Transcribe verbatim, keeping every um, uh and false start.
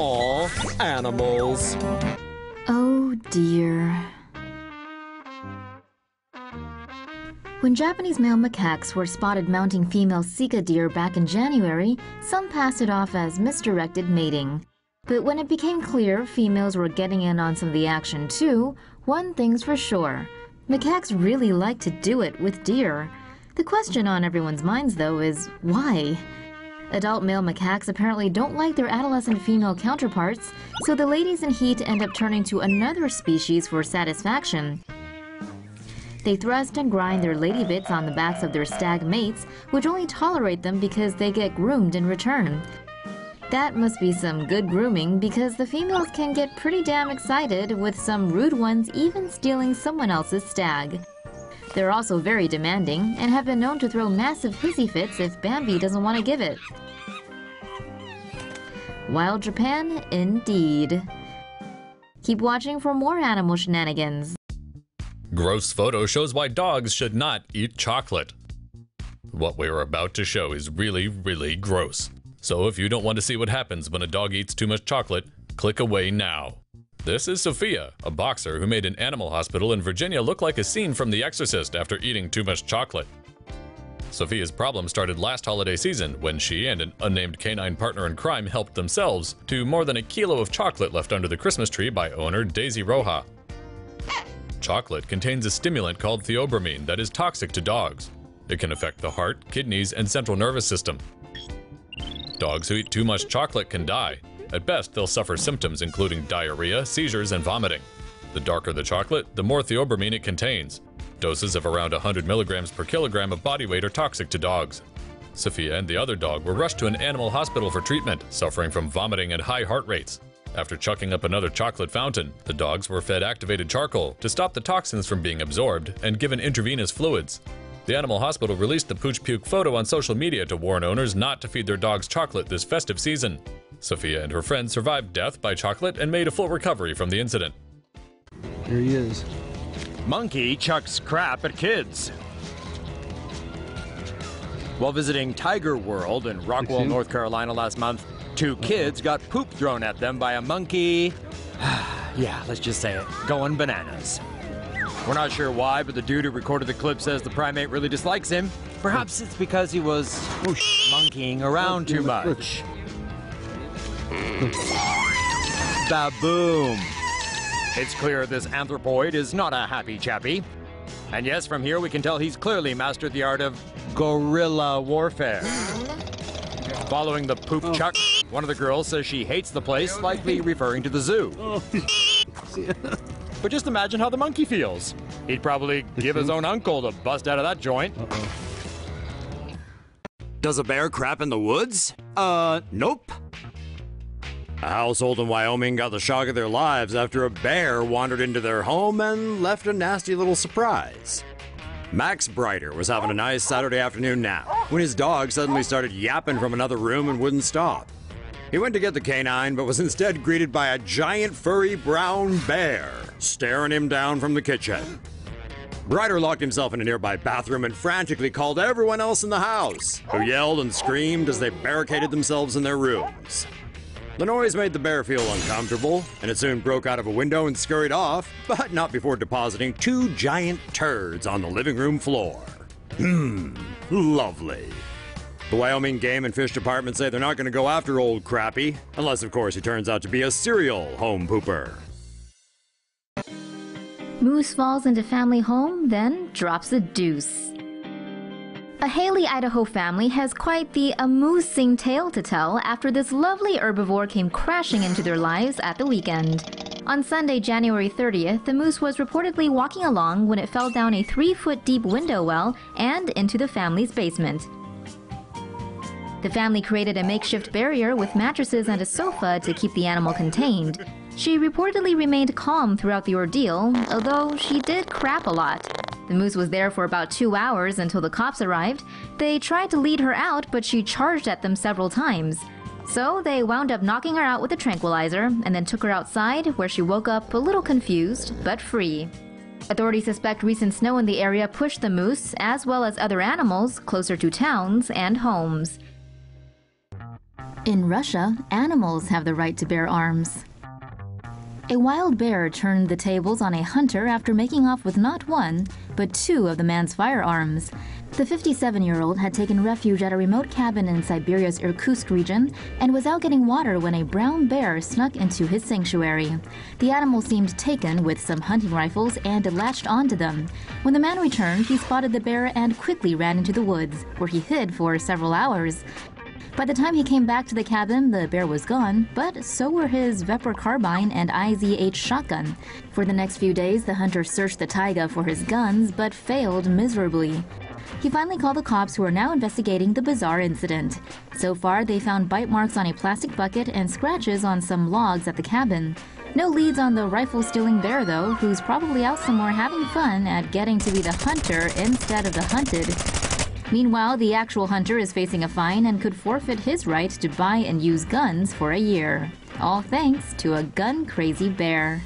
Aw, animals. Oh dear. When Japanese male macaques were spotted mounting female Sika deer back in January, some passed it off as misdirected mating. But when it became clear females were getting in on some of the action too, one thing's for sure. Macaques really like to do it with deer. The question on everyone's minds, though, is why? Adult male macaques apparently don't like their adolescent female counterparts, so the ladies in heat end up turning to another species for satisfaction. They thrust and grind their lady bits on the backs of their stag mates, which only tolerate them because they get groomed in return. That must be some good grooming, because the females can get pretty damn excited, with some rude ones even stealing someone else's stag. They're also very demanding, and have been known to throw massive hissy fits if Bambi doesn't want to give it. Wild Japan, indeed. Keep watching for more animal shenanigans. Gross photo shows why dogs should not eat chocolate. What we are about to show is really, really gross. So if you don't want to see what happens when a dog eats too much chocolate, click away now. This is Sophia, a boxer who made an animal hospital in Virginia look like a scene from The Exorcist after eating too much chocolate. Sophia's problem started last holiday season when she and an unnamed canine partner in crime helped themselves to more than a kilo of chocolate left under the Christmas tree by owner Daisy Roja. Chocolate contains a stimulant called theobromine that is toxic to dogs. It can affect the heart, kidneys, and central nervous system. Dogs who eat too much chocolate can die. At best, they'll suffer symptoms including diarrhea, seizures, and vomiting. The darker the chocolate, the more theobromine it contains. Doses of around one hundred milligrams per kilogram of body weight are toxic to dogs. Sophia and the other dog were rushed to an animal hospital for treatment, suffering from vomiting and high heart rates. After chucking up another chocolate fountain, the dogs were fed activated charcoal to stop the toxins from being absorbed and given intravenous fluids. The animal hospital released the pooch puke photo on social media to warn owners not to feed their dogs chocolate this festive season. Sophia and her friend survived death by chocolate and made a full recovery from the incident. Here he is. Monkey chucks crap at kids. While visiting Tiger World in Rockwell, North Carolina last month, two kids got poop thrown at them by a monkey. Yeah, let's just say it, going bananas. We're not sure why, but the dude who recorded the clip says the primate really dislikes him. Perhaps it's because he was monkeying around too much. Ba-boom! It's clear this anthropoid is not a happy chappy. And yes, from here we can tell he's clearly mastered the art of guerrilla warfare. Following the poop oh. chuck, one of the girls says she hates the place, likely referring to the zoo. Oh. But just imagine how the monkey feels. He'd probably give his own uncle to bust out of that joint. Uh-oh. Does a bear crap in the woods? Uh, nope. A household in Wyoming got the shock of their lives after a bear wandered into their home and left a nasty little surprise. Max Breiter was having a nice Saturday afternoon nap when his dog suddenly started yapping from another room and wouldn't stop. He went to get the canine, but was instead greeted by a giant furry brown bear, staring him down from the kitchen. Breiter locked himself in a nearby bathroom and frantically called everyone else in the house, who yelled and screamed as they barricaded themselves in their rooms. The noise made the bear feel uncomfortable, and it soon broke out of a window and scurried off, but not before depositing two giant turds on the living room floor. Hmm, lovely. The Wyoming Game and Fish Department say they're not going to go after old Crappy, unless of course he turns out to be a serial home pooper. Moose falls into family home, then drops a deuce. A Hailey, Idaho family has quite the amusing tale to tell after this lovely herbivore came crashing into their lives at the weekend. On Sunday, January thirtieth, the moose was reportedly walking along when it fell down a three-foot deep window well and into the family's basement. The family created a makeshift barrier with mattresses and a sofa to keep the animal contained. She reportedly remained calm throughout the ordeal, although she did crap a lot. The moose was there for about two hours until the cops arrived. They tried to lead her out, but she charged at them several times. So they wound up knocking her out with a tranquilizer and then took her outside, where she woke up a little confused, but free. Authorities suspect recent snow in the area pushed the moose, as well as other animals, closer to towns and homes. In Russia, animals have the right to bear arms. A wild bear turned the tables on a hunter after making off with not one, but two of the man's firearms. The fifty-seven-year-old had taken refuge at a remote cabin in Siberia's Irkutsk region and was out getting water when a brown bear snuck into his sanctuary. The animal seemed taken with some hunting rifles and latched onto them. When the man returned, he spotted the bear and quickly ran into the woods, where he hid for several hours. By the time he came back to the cabin, the bear was gone, but so were his Weber carbine and I Z H shotgun. For the next few days, the hunter searched the taiga for his guns, but failed miserably. He finally called the cops, who are now investigating the bizarre incident. So far, they found bite marks on a plastic bucket and scratches on some logs at the cabin. No leads on the rifle-stealing bear, though, who's probably out somewhere having fun at getting to be the hunter instead of the hunted. Meanwhile, the actual hunter is facing a fine and could forfeit his right to buy and use guns for a year. All thanks to a gun-crazy bear.